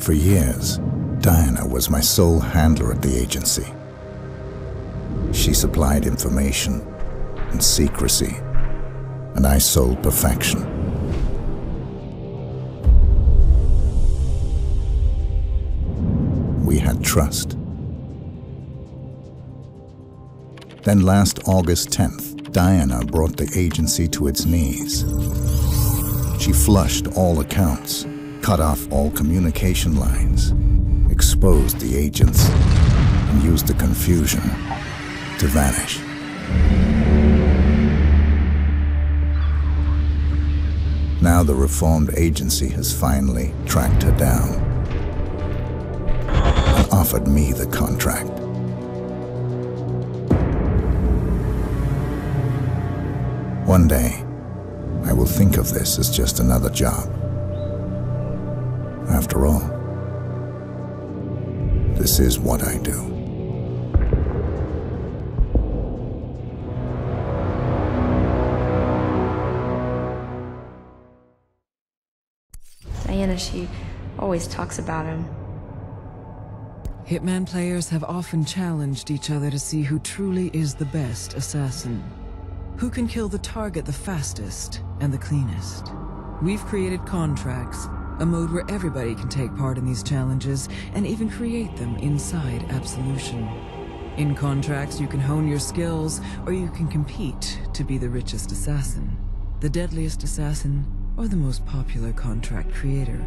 up for years, Diana was my sole handler at the agency. She supplied information and secrecy, and I sold perfection. We had trust. Then last August 10th, Diana brought the agency to its knees. She flushed all accounts, cut off all communication lines, exposed the agents, and used the confusion to vanish. Now the reformed agency has finally tracked her down and offered me the contract. One day, I will think of this as just another job. After all, this is what I do. She always talks about him. Hitman players have often challenged each other to see who truly is the best assassin. Who can kill the target the fastest and the cleanest? We've created contracts, a mode where everybody can take part in these challenges and even create them inside Absolution. In contracts, you can hone your skills or you can compete to be the richest assassin, the deadliest assassin, or the most popular contract creator.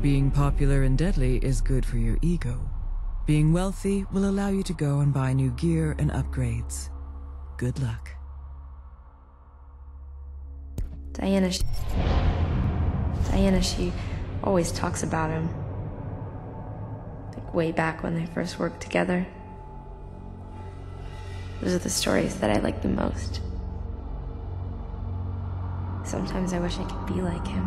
Being popular and deadly is good for your ego. Being wealthy will allow you to go and buy new gear and upgrades. Good luck. Diana, she always talks about him. Like way back when they first worked together. Those are the stories that I like the most. Sometimes I wish I could be like him.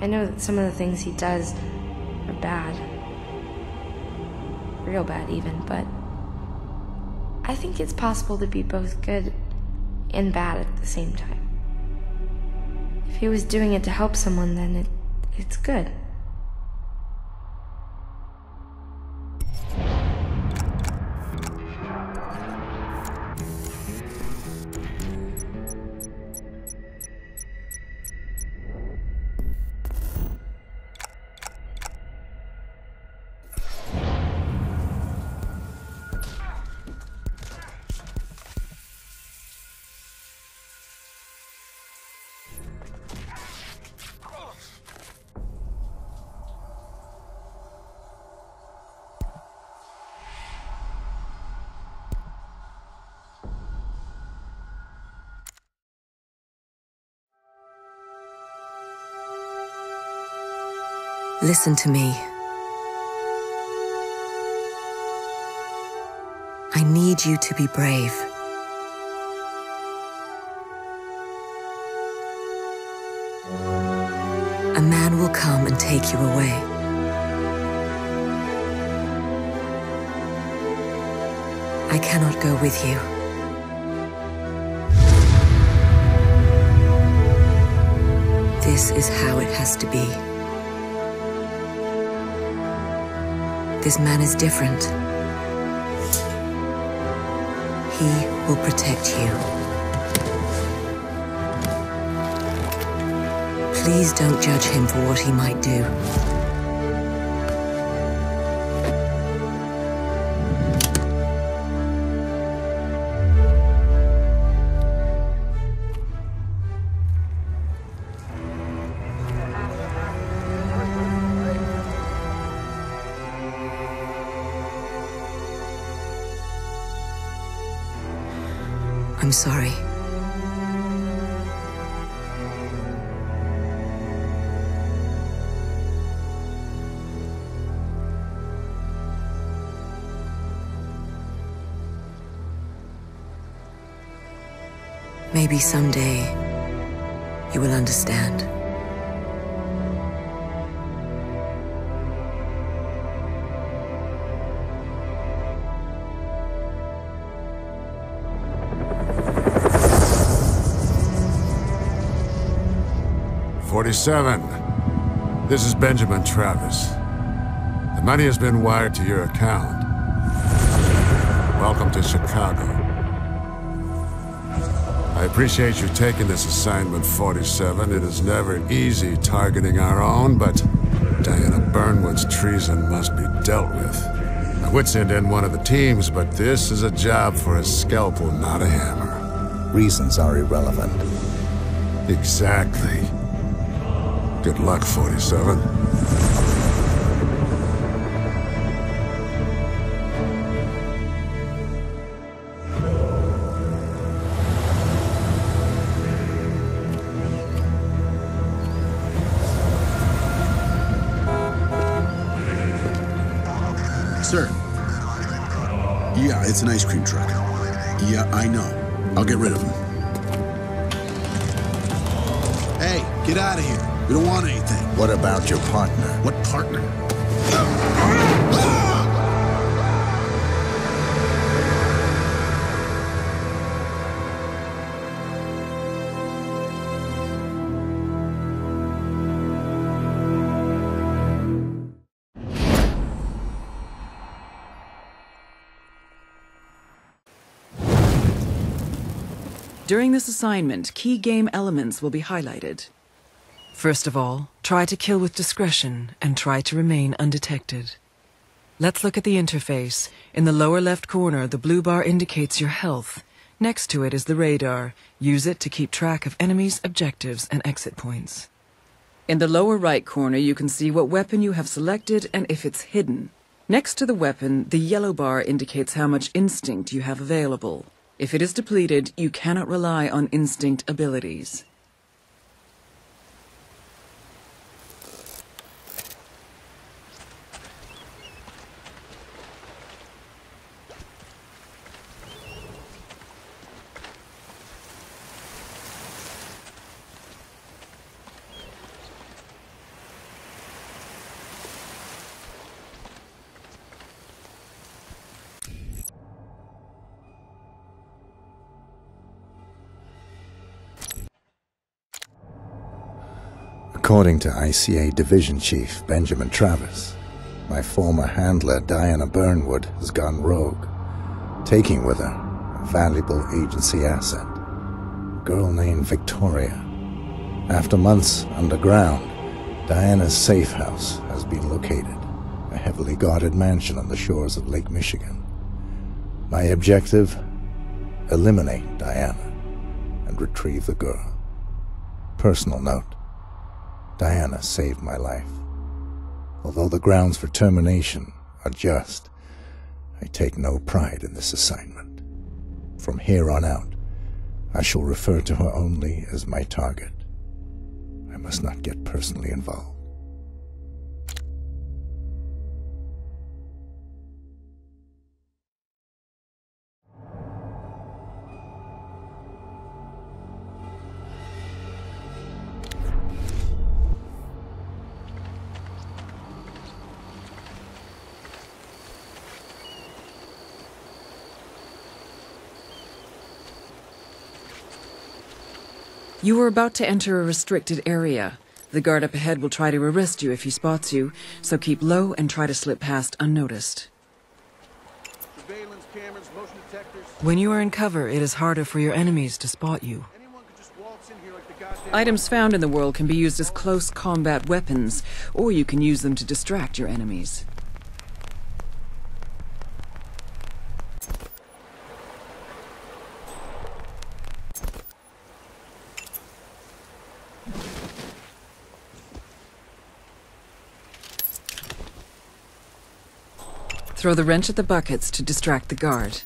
I know that some of the things he does are bad. Real bad even, but I think it's possible to be both good and bad at the same time. If he was doing it to help someone, then it's good. Listen to me. I need you to be brave. A man will come and take you away. I cannot go with you. This is how it has to be. This man is different. He will protect you. Please don't judge him for what he might do. I'm sorry. Maybe someday you will understand. Seven. This is Benjamin Travis. The money has been wired to your account. Welcome to Chicago. I appreciate you taking this assignment, 47. It is never easy targeting our own, but Diana Burnwood's treason must be dealt with. I would send in one of the teams, but this is a job for a scalpel, not a hammer. Reasons are irrelevant. Exactly. Good luck, 47. Sir. Yeah, it's an ice cream truck. Yeah, I know. I'll get rid of him. Hey, get out of here. We don't want anything. What about your partner? What partner? During this assignment, key game elements will be highlighted. First of all, try to kill with discretion and try to remain undetected. Let's look at the interface. In the lower left corner, the blue bar indicates your health. Next to it is the radar. Use it to keep track of enemies, objectives, and exit points. In the lower right corner, you can see what weapon you have selected and if it's hidden. Next to the weapon, the yellow bar indicates how much instinct you have available. If it is depleted, you cannot rely on instinct abilities. According to ICA Division Chief Benjamin Travis, my former handler Diana Burnwood has gone rogue, taking with her a valuable agency asset, a girl named Victoria. After months underground, Diana's safe house has been located, a heavily guarded mansion on the shores of Lake Michigan. My objective? Eliminate Diana and retrieve the girl. Personal note. Diana saved my life. Although the grounds for termination are just, I take no pride in this assignment. From here on out, I shall refer to her only as my target. I must not get personally involved. You are about to enter a restricted area. The guard up ahead will try to arrest you if he spots you, so keep low and try to slip past unnoticed. Surveillance cameras, motion detectors. When you are in cover, it is harder for your enemies to spot you. Items found in the world can be used as close combat weapons, or you can use them to distract your enemies. Throw the wrench at the buckets to distract the guard.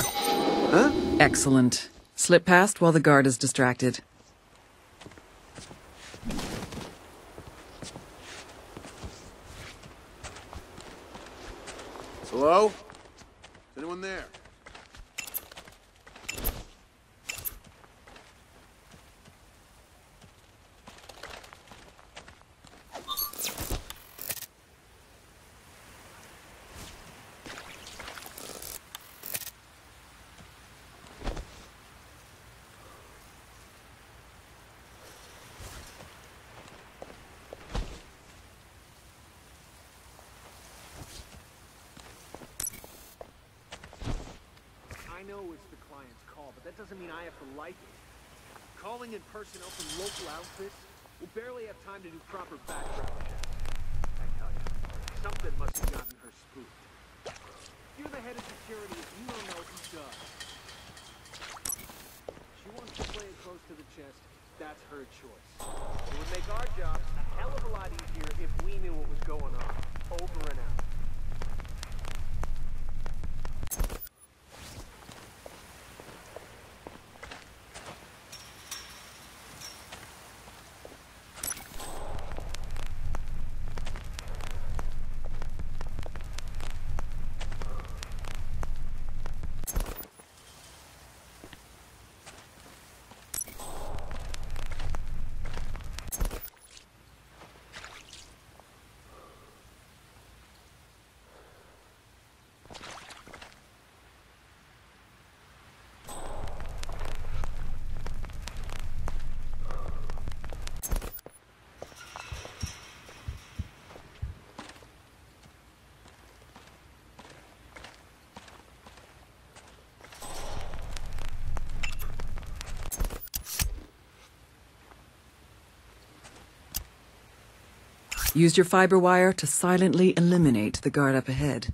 Huh? Excellent. Slip past while the guard is distracted. Hello? Is anyone there? client's call, but that doesn't mean I have to like it. Calling in personnel from local outfits will barely have time to do proper background checks. I tell you, something must have gotten her spooked. You're the head of security if you don't know who does. She wants to play it close to the chest. That's her choice. It would make our job a hell of a lot easier if we knew what was going on. Over and out. Use your fiber wire to silently eliminate the guard up ahead.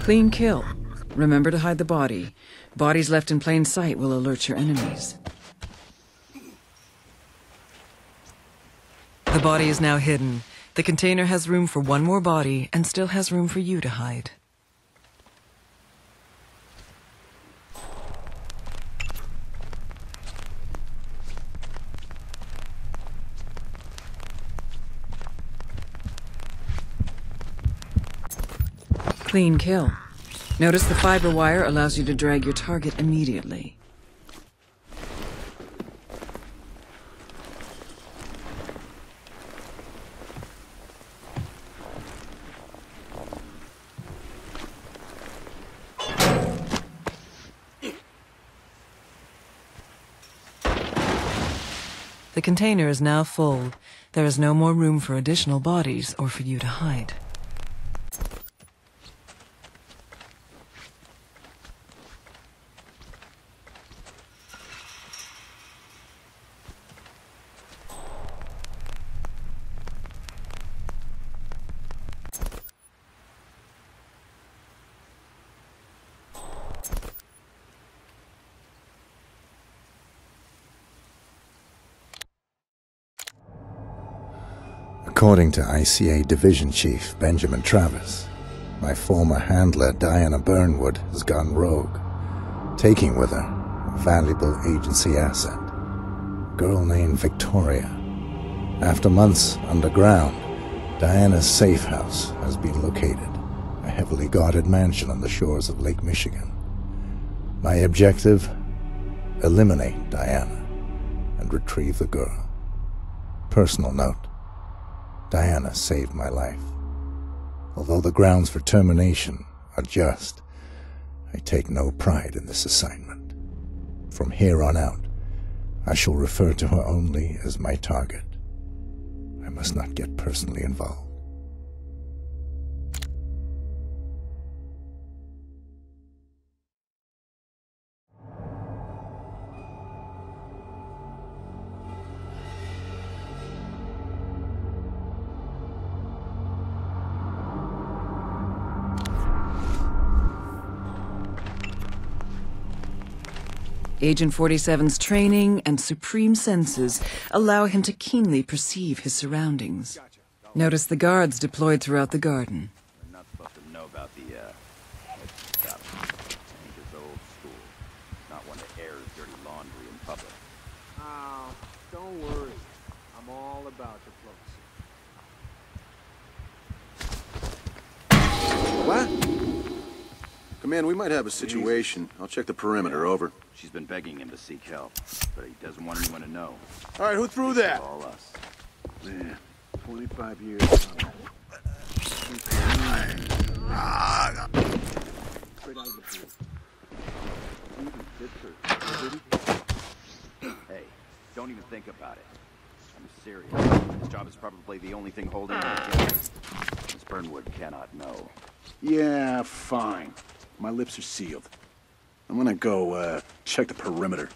Clean kill. Remember to hide the body. Bodies left in plain sight will alert your enemies. The body is now hidden. The container has room for one more body and still has room for you to hide. Clean kill. Notice the fiber wire allows you to drag your target immediately. The container is now full. There is no more room for additional bodies or for you to hide. According to ICA Division Chief Benjamin Travis, my former handler Diana Burnwood has gone rogue, taking with her a valuable agency asset, a girl named Victoria. After months underground, Diana's safe house has been located, a heavily guarded mansion on the shores of Lake Michigan. My objective? Eliminate Diana and retrieve the girl. Personal note. Diana saved my life. Although the grounds for termination are just, I take no pride in this assignment. From here on out, I shall refer to her only as my target. I must not get personally involved. Agent 47's training and supreme senses allow him to keenly perceive his surroundings. Notice the guards deployed throughout the garden. They're not supposed to know about the head stuff. It's old school. Not one that airs dirty laundry in public. Oh, don't worry. I'm all about diplomacy. What? Command, we might have a situation. I'll check the perimeter, over. She's been begging him to seek help, but he doesn't want anyone to know. All right, who threw that? All us. Man, 25 years. Hey, don't even think about it. I'm serious. This job is probably the only thing holding him together. Burnwood cannot know. Yeah, fine. My lips are sealed. I'm gonna go, check the perimeter.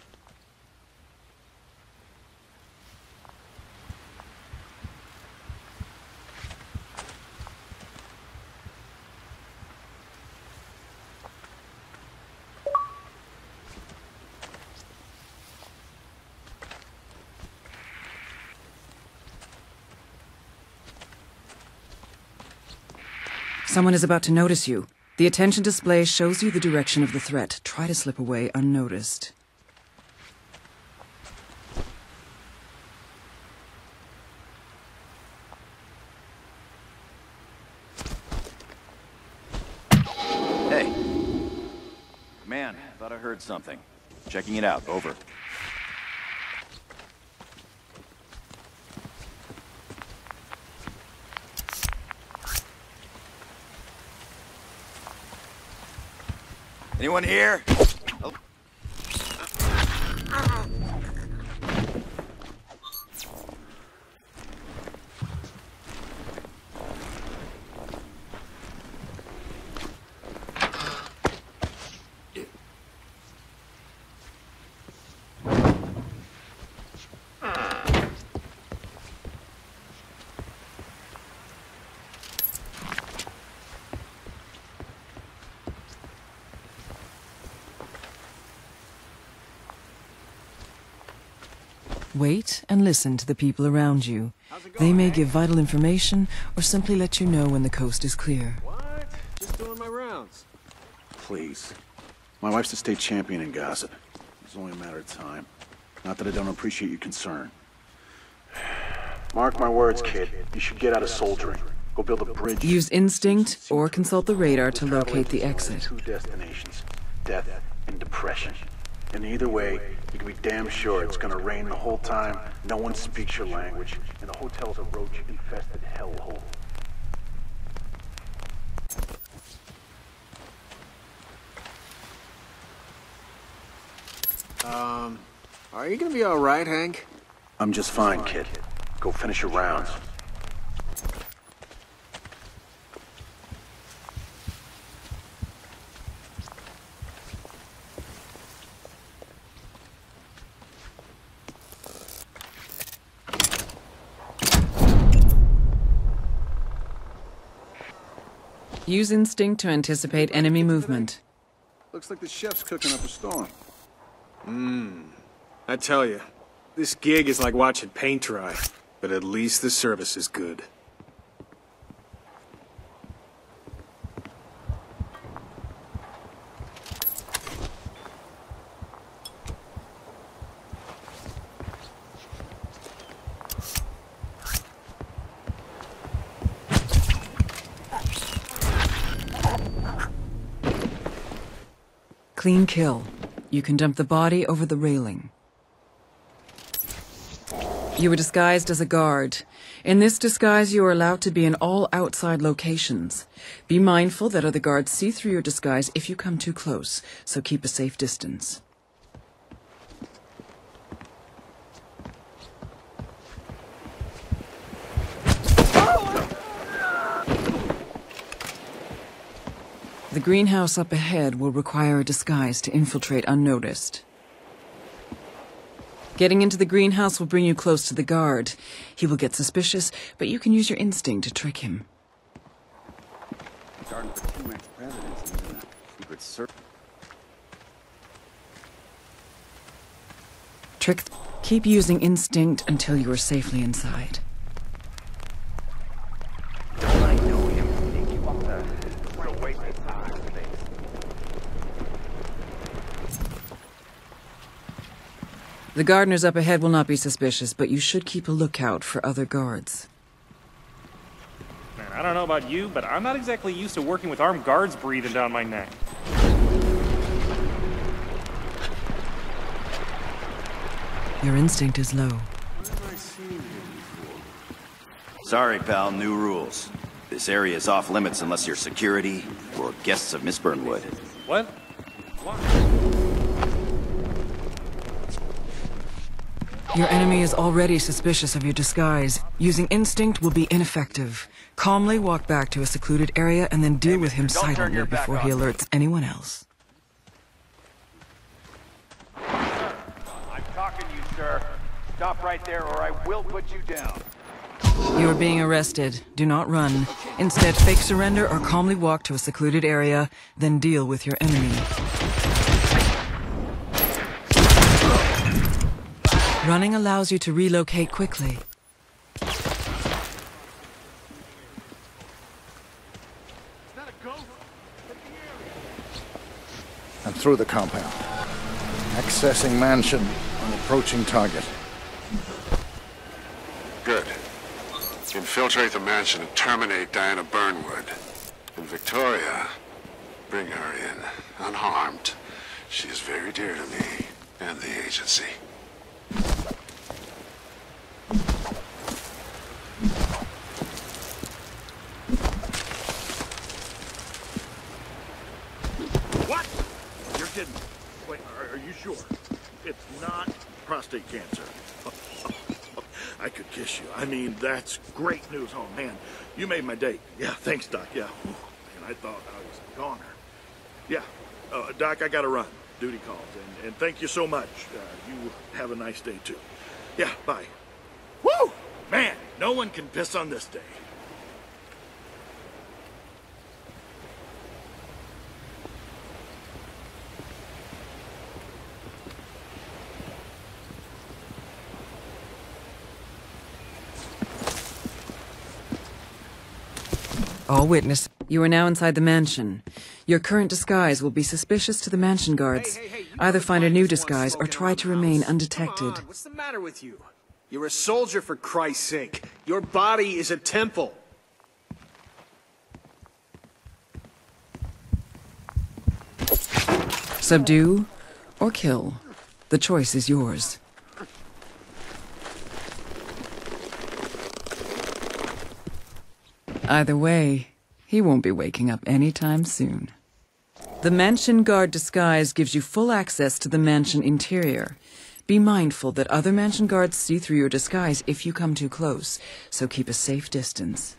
Someone is about to notice you. The attention display shows you the direction of the threat. Try to slip away unnoticed. Hey. Man, I thought I heard something. Checking it out. Over. Anyone here? Oh. Wait and listen to the people around you. They may give vital information or simply let you know when the coast is clear. What? Just doing my rounds. Please. My wife's the state champion in gossip. It's only a matter of time. Not that I don't appreciate your concern. Mark my words, kid. You should get out of soldiering. Go build a bridge. Use instinct or consult the radar to locate the exit. Two destinations, death and depression. And either way, you can be damn sure it's gonna rain the whole time, no one speaks your language, and the hotel's a roach-infested hellhole. Are you gonna be alright, Hank? I'm just fine, kid. Go finish your rounds. Use instinct to anticipate enemy movement. Looks like the chef's cooking up a storm. I tell you, this gig is like watching paint dry, but at least the service is good. Clean kill. You can dump the body over the railing. You were disguised as a guard. In this disguise, you are allowed to be in all outside locations. Be mindful that other guards see through your disguise if you come too close, so keep a safe distance. The greenhouse up ahead will require a disguise to infiltrate unnoticed. Getting into the greenhouse will bring you close to the guard. He will get suspicious, but you can use your instinct to trick him. Garden for two ex-presidents and a secret service. Keep using instinct until you are safely inside. The gardeners up ahead will not be suspicious, but you should keep a lookout for other guards. Man, I don't know about you, but I'm not exactly used to working with armed guards breathing down my neck. Your instinct is low. Sorry, pal, new rules. This area is off limits unless you're security or guests of Miss Burnwood. What? Why? Your enemy is already suspicious of your disguise. Using instinct will be ineffective. Calmly walk back to a secluded area and then deal with him silently before he alerts anyone else. Sir, I'm talking to you, sir. Stop right there or I will put you down. You are being arrested. Do not run. Instead, fake surrender or calmly walk to a secluded area, then deal with your enemy. Running allows you to relocate quickly. I'm through the compound. Accessing mansion and approaching target. Good. Infiltrate the mansion and terminate Diana Burnwood. And Victoria, bring her in, unharmed. She is very dear to me and the agency. What? You're kidding. Wait, are you sure? It's not prostate cancer. I could kiss you. I mean, that's great news. Oh, man, you made my day. Yeah, thanks, Doc. Yeah, and I thought I was a goner. Yeah, Doc, I gotta run. Duty calls. And thank you so much. You have a nice day, too. Yeah, bye. Woo! Man, no one can piss on this day. All witness, you are now inside the mansion. Your current disguise will be suspicious to the mansion guards. Hey, either find a new disguise or try to remain undetected. What's the matter with you? You're a soldier, for Christ's sake. Your body is a temple. Subdue or kill. The choice is yours. Either way, he won't be waking up anytime soon. The mansion guard disguise gives you full access to the mansion interior. Be mindful that other mansion guards see through your disguise if you come too close, so keep a safe distance.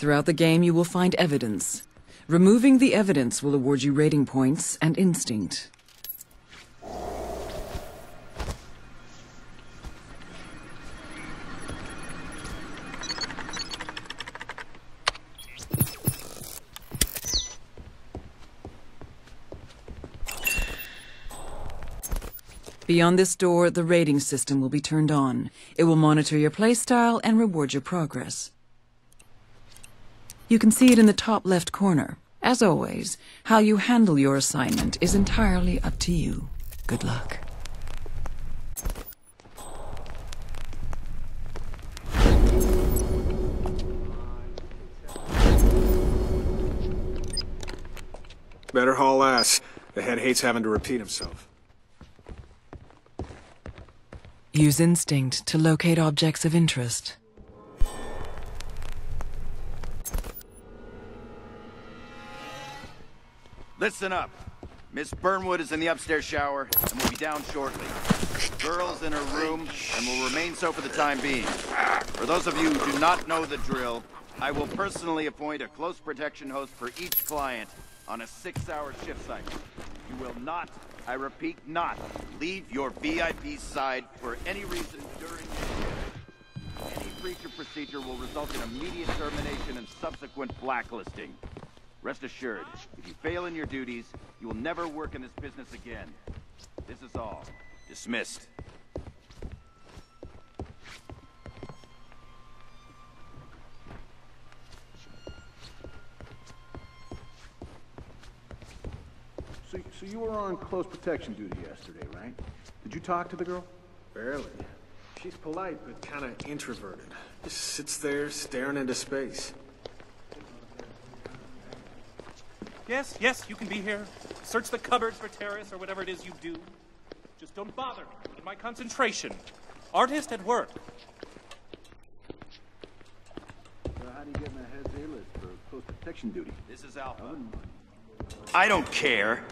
Throughout the game, you will find evidence. Removing the evidence will award you rating points and instinct. Beyond this door, the rating system will be turned on. It will monitor your playstyle and reward your progress. You can see it in the top left corner. As always, how you handle your assignment is entirely up to you. Good luck. Better haul ass. The head hates having to repeat himself. Use instinct to locate objects of interest. Listen up. Miss Burnwood is in the upstairs shower and will be down shortly. Girl's in her room and will remain so for the time being. For those of you who do not know the drill, I will personally appoint a close protection host for each client on a 6-hour shift cycle. You will not, I repeat not, leave your VIP side for any reason during the shift. Any breach of procedure will result in immediate termination and subsequent blacklisting. Rest assured, if you fail in your duties, you will never work in this business again. This is all. Dismissed. So you were on close protection duty yesterday, right? Did you talk to the girl? Barely. She's polite, but kind of introverted. Just sits there, staring into space. Yes, yes, you can be here. Search the cupboards for terrorists or whatever it is you do. Just don't bother me. Get my concentration. Artist at work. So how do you get my head A-list for close protection duty? This is Alpha. I don't care.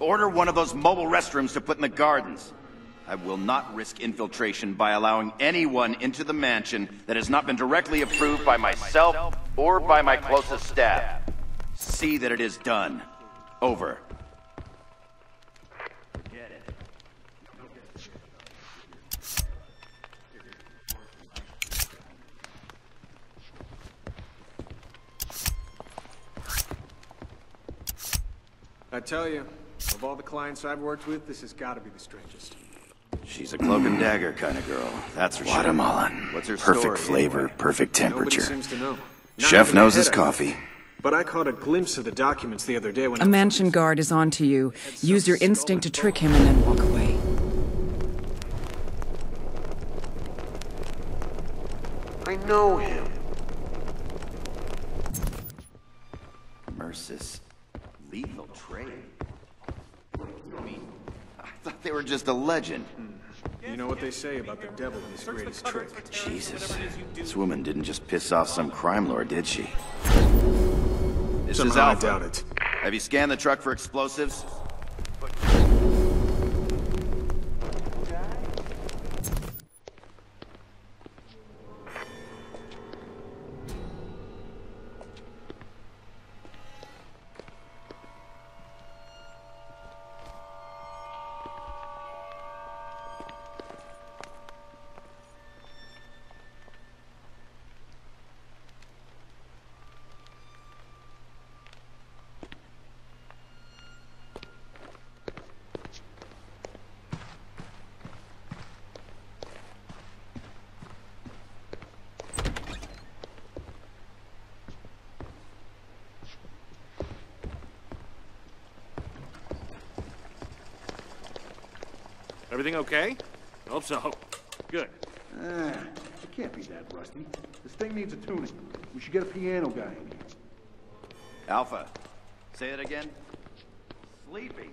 Order one of those mobile restrooms to put in the gardens. I will not risk infiltration by allowing anyone into the mansion that has not been directly approved by myself or by my closest staff. See that it is done. Over. Forget it. I tell you, of all the clients I've worked with, this has got to be the strangest. She's a cloak and dagger kind of girl. That's her. Guatemalan. What's her perfect story, flavor, anyway? Perfect temperature. Seems to know. Chef knows his coffee. But I caught a glimpse of the documents the other day when a mansion guard is on to you. Use your instinct to trick him and then walk away. I know him. Mercis. Lethal trade. I mean, I thought they were just a legend. You know what they say about the devil and his greatest trick. Jesus. This woman didn't just piss off some crime lord, did she? This is Alpha. I doubt it. Have you scanned the truck for explosives? Everything okay? Hope so. Good. It can't be that rusty. This thing needs a tuning. We should get a piano guy in here. Alpha. Say it again. Sleeping.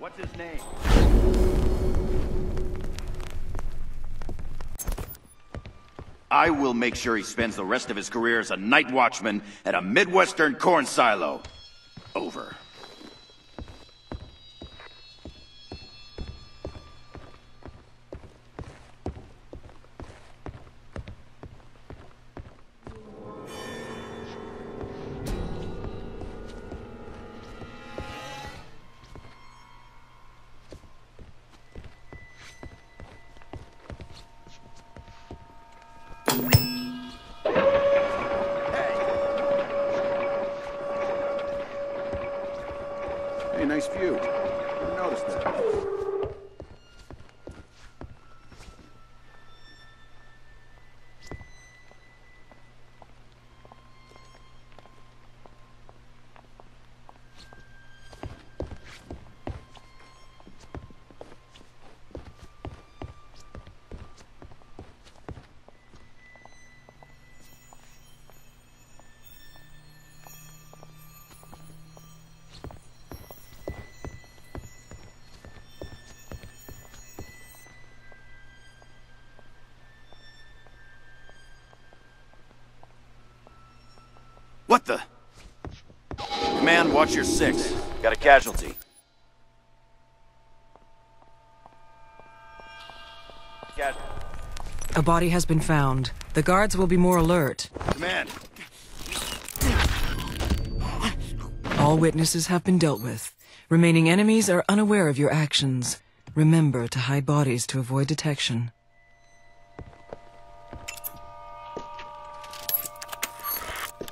What's his name? I will make sure he spends the rest of his career as a night watchman at a Midwestern corn silo. Over. What the? Command, watch your six. Got a casualty. A body has been found. The guards will be more alert. Command. All witnesses have been dealt with. Remaining enemies are unaware of your actions. Remember to hide bodies to avoid detection.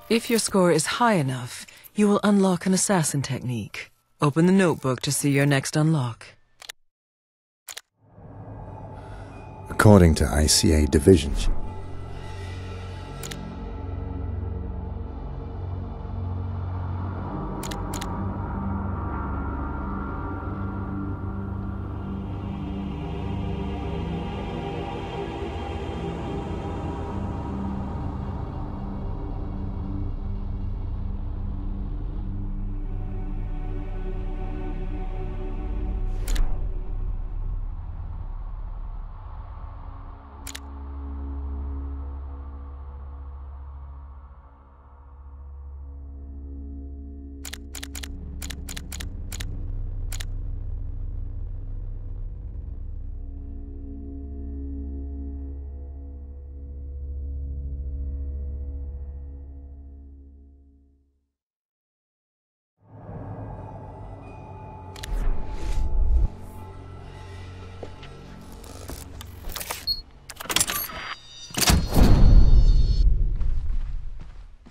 If your score is high enough, you will unlock an assassin technique. Open the notebook to see your next unlock. According to ICA divisions.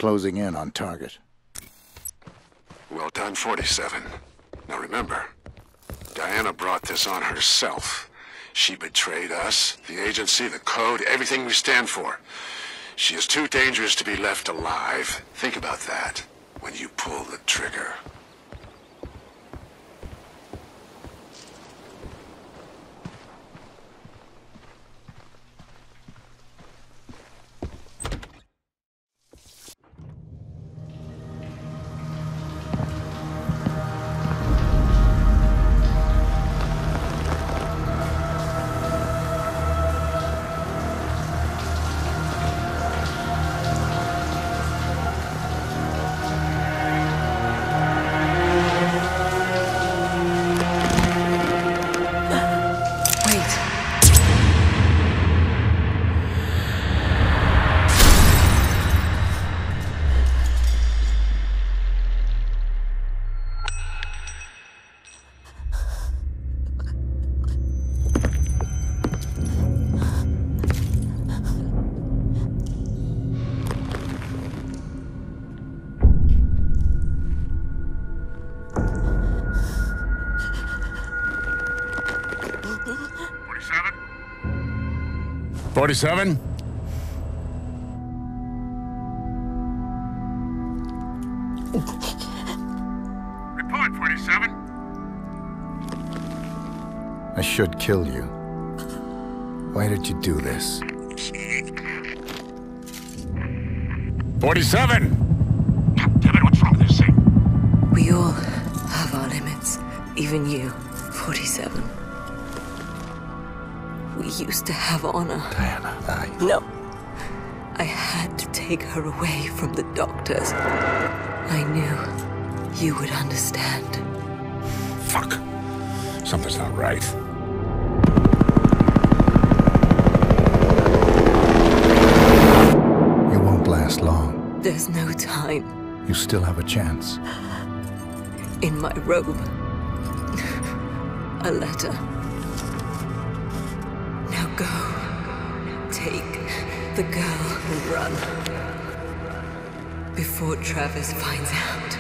closing in on target. Well done, 47. Now remember, Diana brought this on herself. She betrayed us, the agency, the code, everything we stand for. She is too dangerous to be left alive. Think about that when you pull the trigger. Seven. Report, 47. I should kill you. Why did you do this? 47! God damn it, what's wrong with this thing? We all have our limits. Even you, 47. We used to have honor. Diana, No. I had to take her away from the doctors. I knew you would understand. Fuck. Something's not right. You won't last long. There's no time. You still have a chance. In my robe. A letter. Go. Take the girl and run. Before Travis finds out.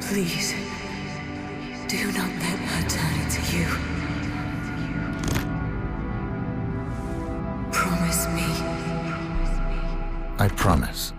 Please, do not let her turn into you. Promise me. I promise.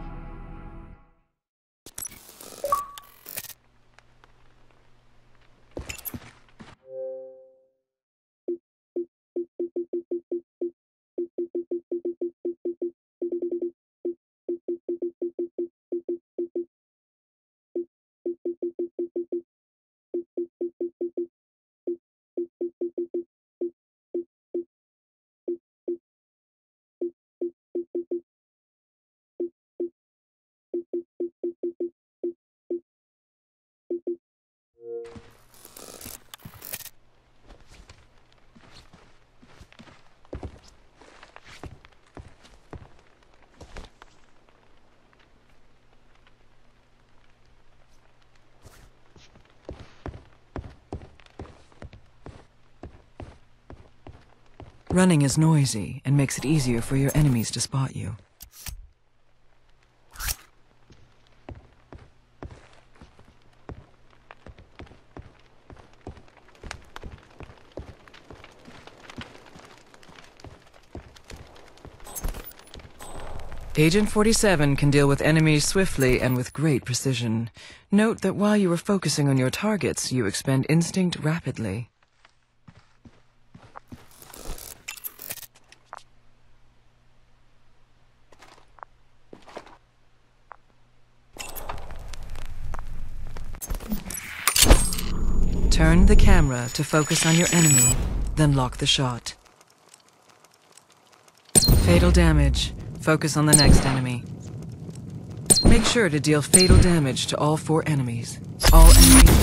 Running is noisy and makes it easier for your enemies to spot you. Agent 47 can deal with enemies swiftly and with great precision. Note that while you are focusing on your targets, you expend instinct rapidly. Turn the camera to focus on your enemy, then lock the shot. Fatal damage. Focus on the next enemy. Make sure to deal fatal damage to all four enemies. All enemies.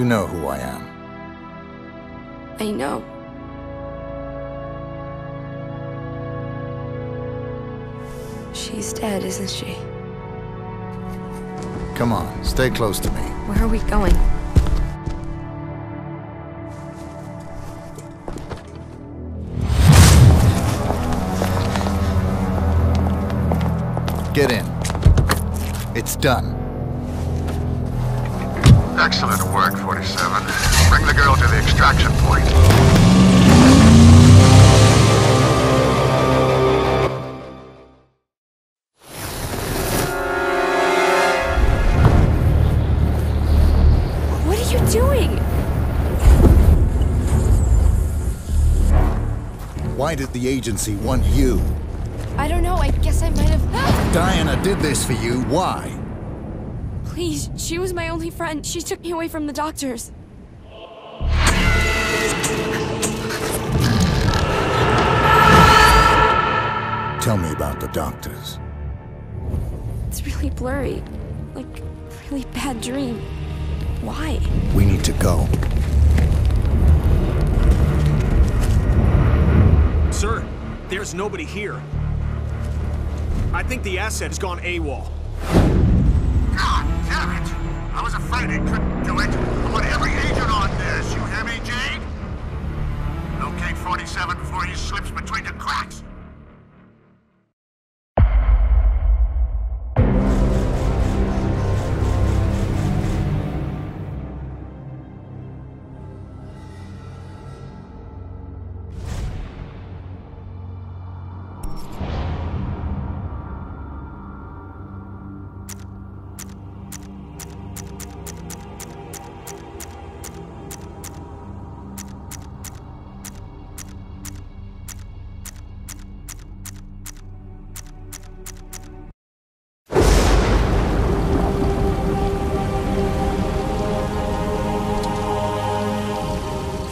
You know who I am. I know. She's dead, isn't she? Come on, stay close to me. Where are we going? Get in. It's done. Excellent work, 47. Bring the girl to the extraction point. What are you doing? Why did the agency want you? I don't know. I guess I might have... Diana did this for you. Why? Please, she was my only friend. She took me away from the doctors. Tell me about the doctors. It's really blurry. Like, really bad dream. Why? We need to go. Sir, there's nobody here. I think the asset has gone AWOL. God damn it! I was afraid it couldn't do it. I want every agent on this, you hear me, Jade? Locate 47 before he slips between the cracks.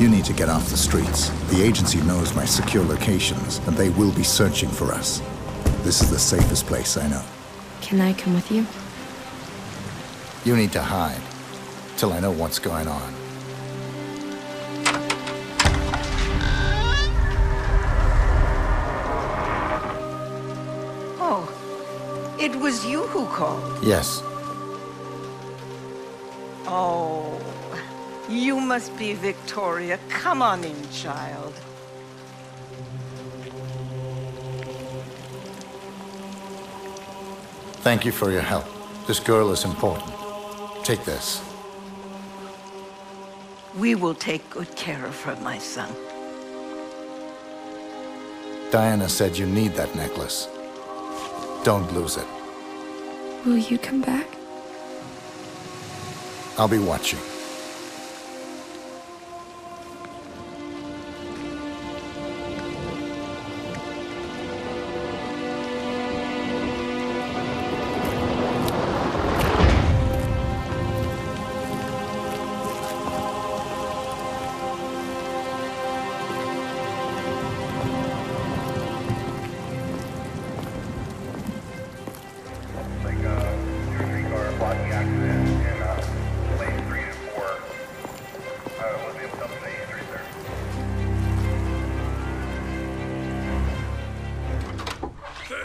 You need to get off the streets. The agency knows my secure locations, and they will be searching for us. This is the safest place I know. Can I come with you? You need to hide, till I know what's going on. Oh, it was you who called? Yes. Oh. You must be Victoria. Come on in, child. Thank you for your help. This girl is important. Take this. We will take good care of her, my son. Diana said you need that necklace. Don't lose it. Will you come back? I'll be watching.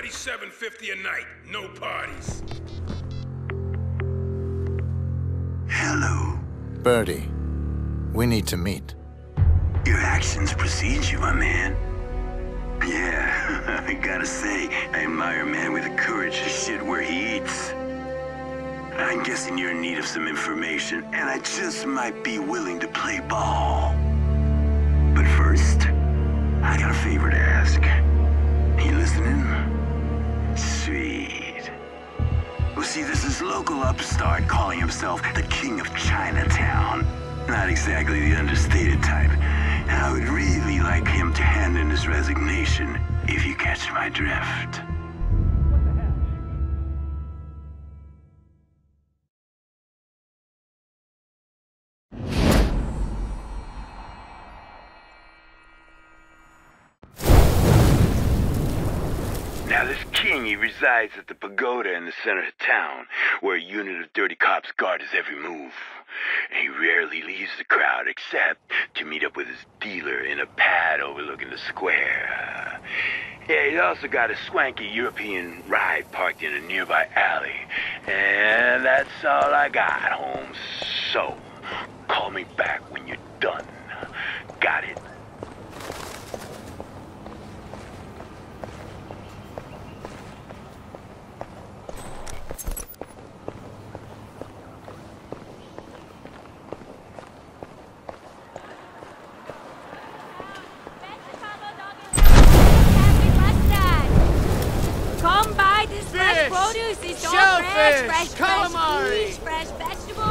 $7.50 a night, no parties. Hello. Birdie, we need to meet. Your actions precede you, my man. Yeah, I gotta say, I admire a man with the courage to shit where he eats. I'm guessing you're in need of some information, and I just might be willing to play ball. But first, I got a favor to ask. You listening? Sweet. Well, see, there's this local upstart calling himself the King of Chinatown. Not exactly the understated type. And I would really like him to hand in his resignation, if you catch my drift. Now, this kid Virginia resides at the pagoda in the center of town, where a unit of dirty cops guard his every move. And he rarely leaves the crowd except to meet up with his dealer in a pad overlooking the square. Yeah, he's also got a swanky European ride parked in a nearby alley. And that's all I got, Holmes. So, call me back when you're done. Got it. Fresh calamari, fresh vegetable.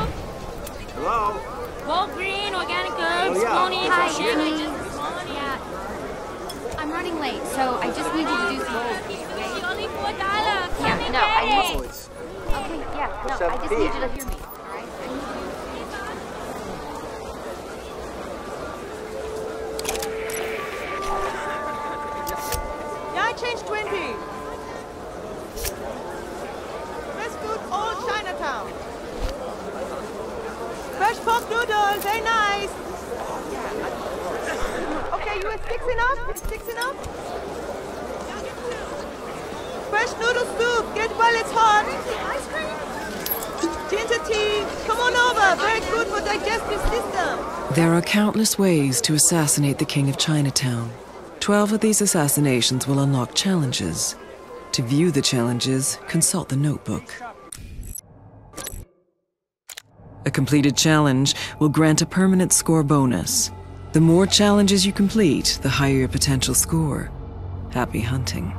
Hello. Whole green, organic herbs, pony, I'm running late, so I just need you to do something. Only $4. Yeah, no, I need. Okay, yeah, no, I just need you to hear me. All right. Yeah, I changed 20. Old Chinatown. Fresh pork noodles, very nice. Okay, you have sticks enough? Is sticks enough? Fresh noodle soup, get it while it's hot. Ice cream? Ginger tea, come on over. Very good for digestive system. There are countless ways to assassinate the king of Chinatown. 12 of these assassinations will unlock challenges. To view the challenges, consult the notebook. A completed challenge will grant a permanent score bonus. The more challenges you complete, the higher your potential score. Happy hunting.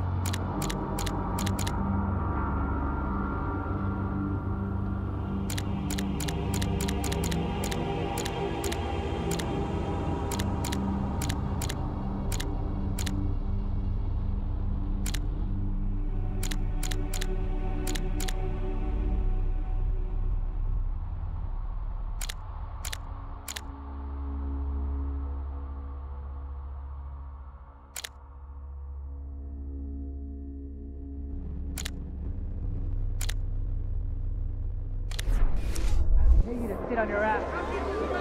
On your ass.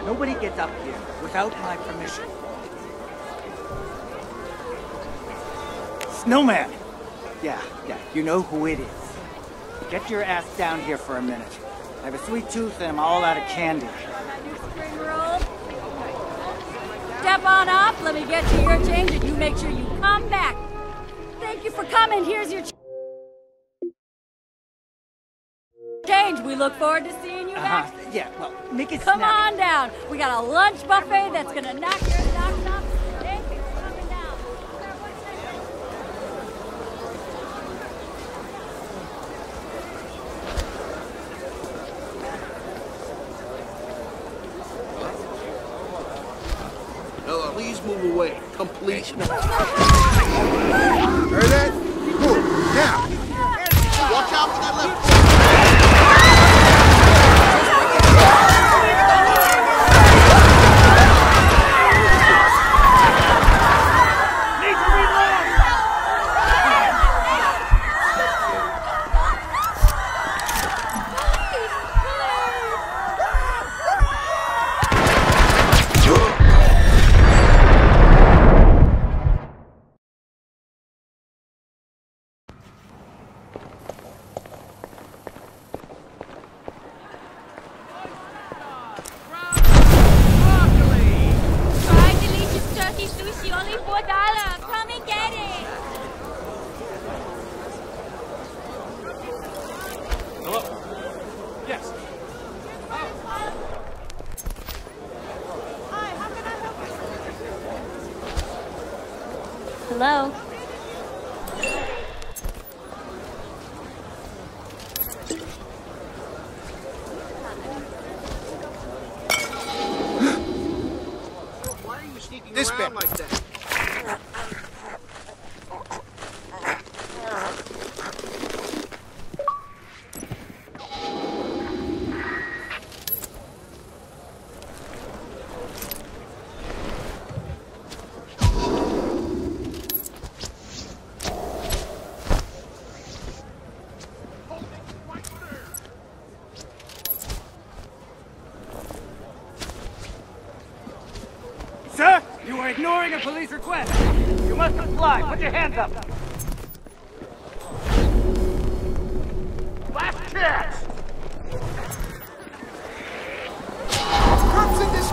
Nobody gets up here without my permission. Snowman! Yeah, you know who it is. Get your ass down here for a minute. I have a sweet tooth and I'm all out of candy. Step on up, let me get you your change and you make sure you come back. Thank you for coming, here's your change. We look forward to seeing you back. Yeah, well, make it come snappy. On down. We got a lunch buffet that's going to knock your socks off. Thank you for coming down. Now, please move away. Complete. Heard that? Move. Now. Watch out for that left foot. Hello? Why are you sneaking around like that? You are ignoring a police request. You must comply. Put your hands up. Last chance. Cops in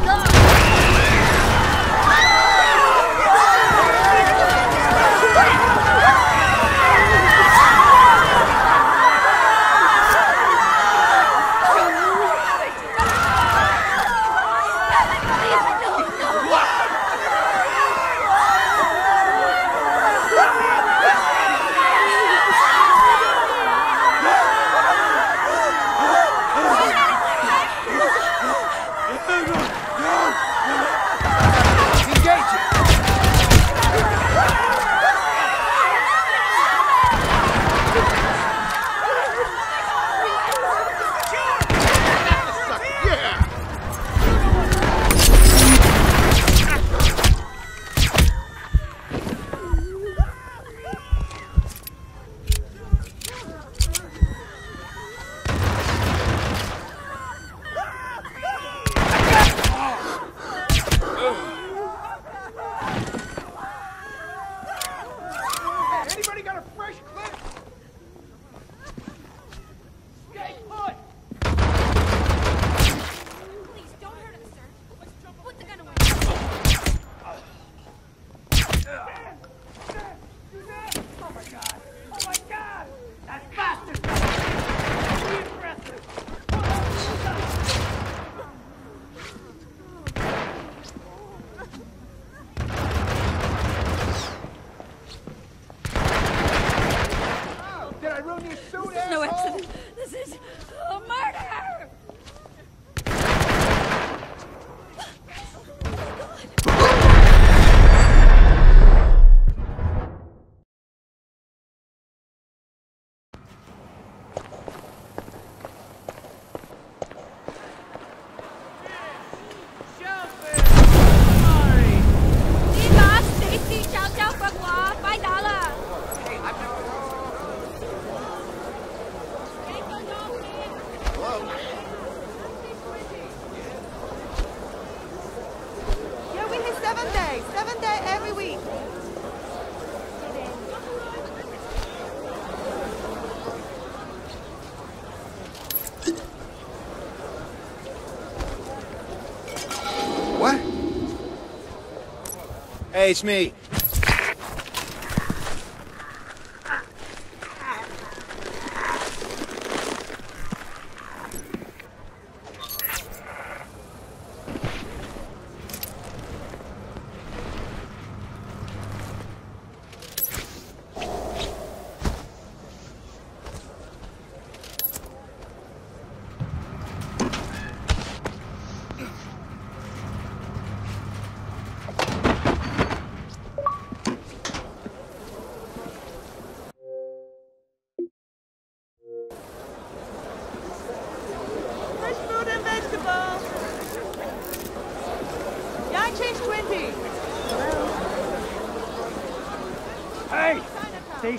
Hey, it's me.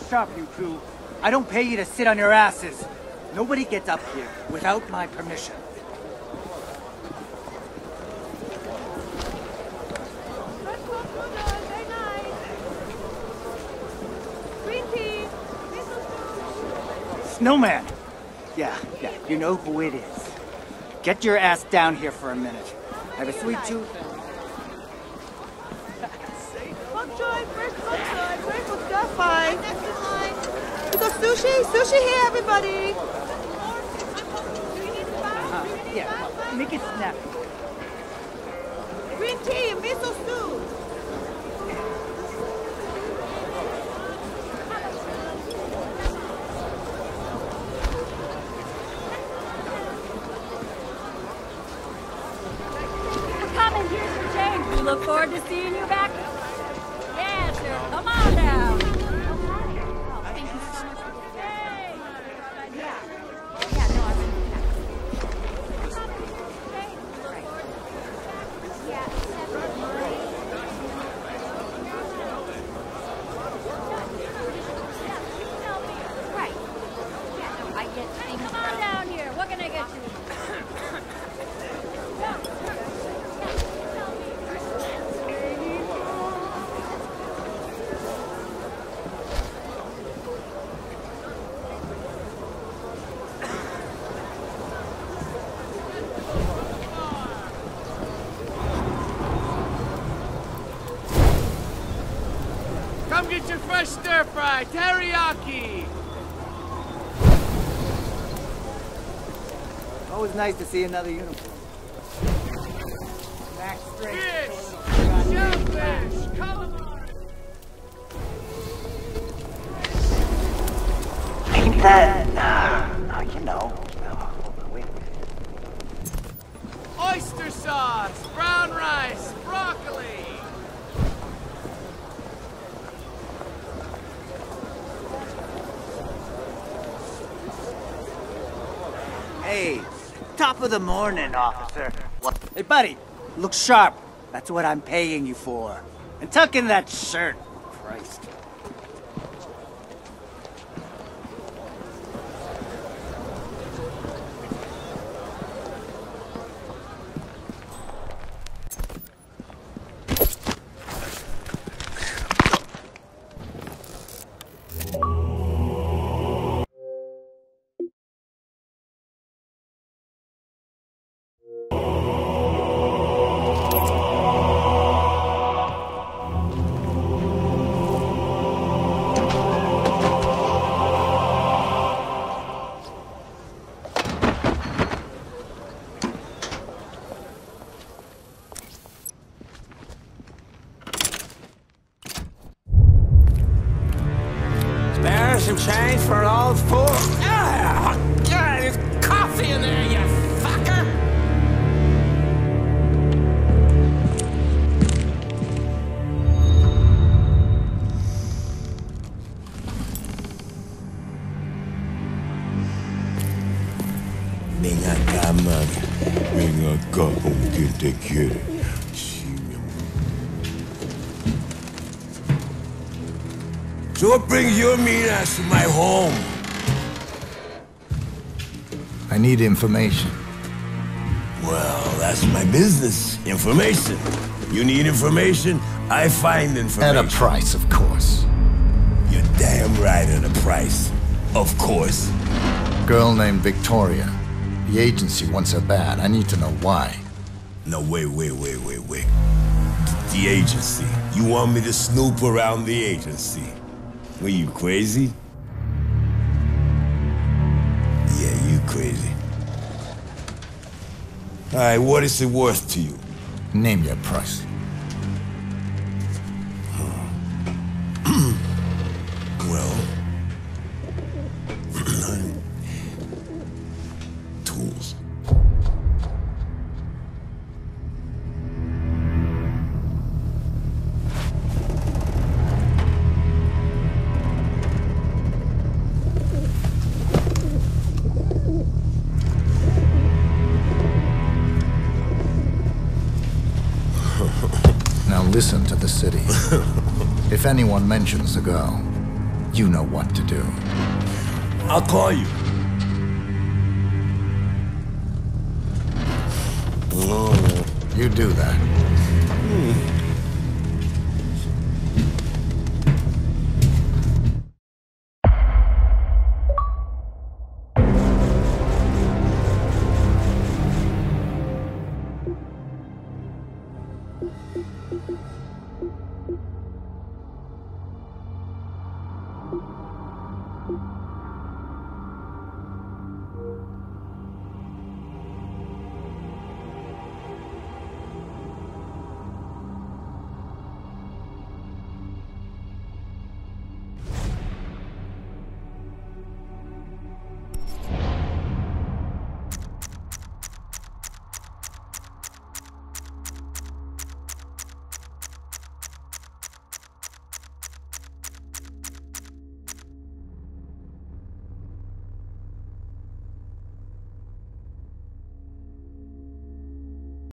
Stop, you two. I don't pay you to sit on your asses. Nobody gets up here without my permission. Snowman! Yeah, you know who it is. Get your ass down here for a minute. Have a sweet tooth. Sushi here, everybody! Yeah, make it snap. Green tea, miso soup! We're coming, here's your change. We look forward to seeing you back. Yeah, sure, come on down. Come get your fresh stir-fry, teriyaki! Always nice to see another uniform. Back straight. Fish! Shellfish! Calamari! Ain't that... you know. Oyster sauce, brown rice, broccoli! Hey, top of the morning, officer. What? Hey, buddy, look sharp. That's what I'm paying you for. And tuck in that shirt. Christ. Change for an old fool. Ah, there's coffee in there, you fucker! 내가 가만, 내가 가공될 때 기회. So what brings your mean ass to my home? I need information. Well, that's my business. Information. You need information, I find information. At a price, of course. You're damn right at a price. Of course. Girl named Victoria. The agency wants her bad. I need to know why. No, wait. The agency. You want me to snoop around the agency? Were you crazy? Yeah, you crazy. All right, what is it worth to you? Name your price. Well... 9 tools. Listen to the city. If anyone mentions the girl, you know what to do. I'll call you. You do that.